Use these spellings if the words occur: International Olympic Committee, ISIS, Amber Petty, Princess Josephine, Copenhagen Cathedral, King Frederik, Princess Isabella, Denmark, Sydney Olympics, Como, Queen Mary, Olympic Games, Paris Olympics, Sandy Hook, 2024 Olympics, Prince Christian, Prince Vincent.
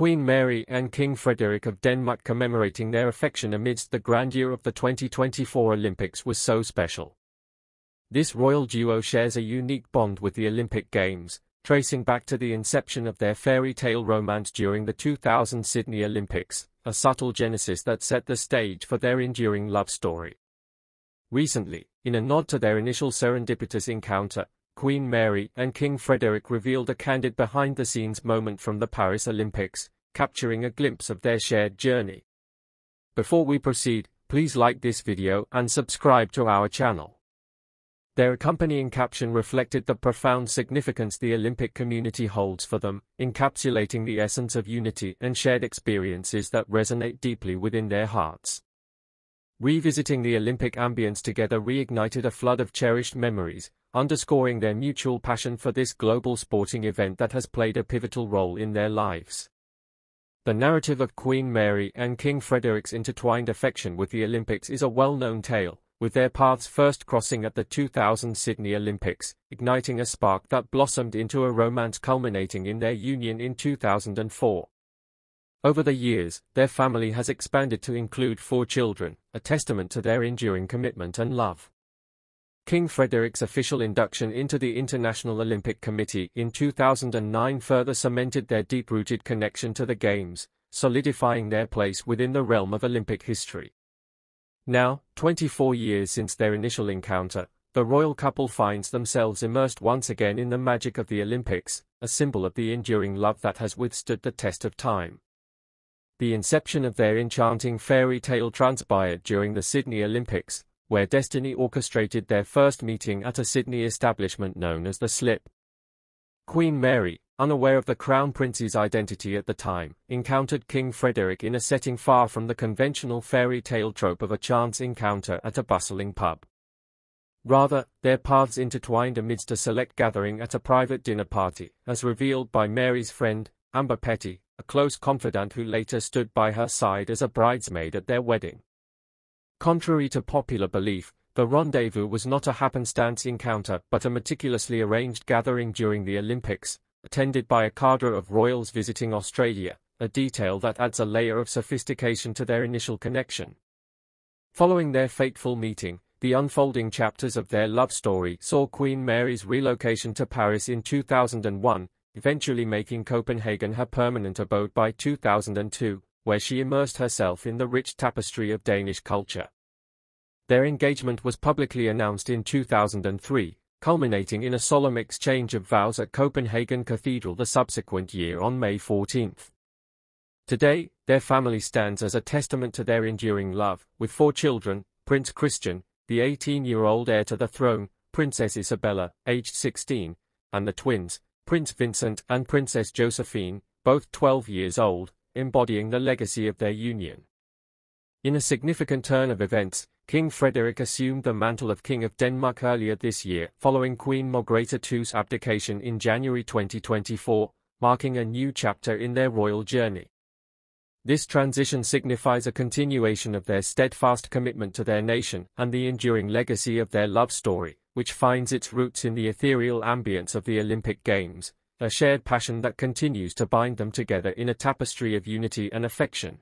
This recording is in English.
Queen Mary and King Frederik of Denmark commemorating their affection amidst the grandeur of the 2024 Olympics was so special. This royal duo shares a unique bond with the Olympic Games, tracing back to the inception of their fairy tale romance during the 2000 Sydney Olympics, a subtle genesis that set the stage for their enduring love story. Recently, in a nod to their initial serendipitous encounter, Queen Mary and King Frederik revealed a candid behind-the-scenes moment from the Paris Olympics, capturing a glimpse of their shared journey. Before we proceed, please like this video and subscribe to our channel. Their accompanying caption reflected the profound significance the Olympic community holds for them, encapsulating the essence of unity and shared experiences that resonate deeply within their hearts. Revisiting the Olympic ambience together reignited a flood of cherished memories, underscoring their mutual passion for this global sporting event that has played a pivotal role in their lives. The narrative of Queen Mary and King Frederik's intertwined affection with the Olympics is a well-known tale, with their paths first crossing at the 2000 Sydney Olympics, igniting a spark that blossomed into a romance culminating in their union in 2004. Over the years, their family has expanded to include 4 children, a testament to their enduring commitment and love. King Frederik's official induction into the International Olympic Committee in 2009 further cemented their deep-rooted connection to the Games, solidifying their place within the realm of Olympic history. Now, 24 years since their initial encounter, the royal couple finds themselves immersed once again in the magic of the Olympics, a symbol of the enduring love that has withstood the test of time. The inception of their enchanting fairy tale transpired during the Sydney Olympics, where destiny orchestrated their first meeting at a Sydney establishment known as the Slip. Queen Mary, unaware of the Crown Prince's identity at the time, encountered King Frederik in a setting far from the conventional fairy tale trope of a chance encounter at a bustling pub. Rather, their paths intertwined amidst a select gathering at a private dinner party, as revealed by Mary's friend, Amber Petty, a close confidant who later stood by her side as a bridesmaid at their wedding. Contrary to popular belief, the rendezvous was not a happenstance encounter but a meticulously arranged gathering during the Olympics, attended by a cadre of royals visiting Australia, a detail that adds a layer of sophistication to their initial connection. Following their fateful meeting, the unfolding chapters of their love story saw Queen Mary's relocation to Paris in 2001, eventually making Copenhagen her permanent abode by 2002. Where she immersed herself in the rich tapestry of Danish culture. Their engagement was publicly announced in 2003, culminating in a solemn exchange of vows at Copenhagen Cathedral the subsequent year on May 14. Today, their family stands as a testament to their enduring love, with 4 children: Prince Christian, the 18-year-old heir to the throne, Princess Isabella, aged 16, and the twins, Prince Vincent and Princess Josephine, both 12 years old, embodying the legacy of their union. In a significant turn of events, King Frederik assumed the mantle of King of Denmark earlier this year following Queen Margrethe II's abdication in January 2024, marking a new chapter in their royal journey. This transition signifies a continuation of their steadfast commitment to their nation and the enduring legacy of their love story, which finds its roots in the ethereal ambience of the Olympic Games, a shared passion that continues to bind them together in a tapestry of unity and affection.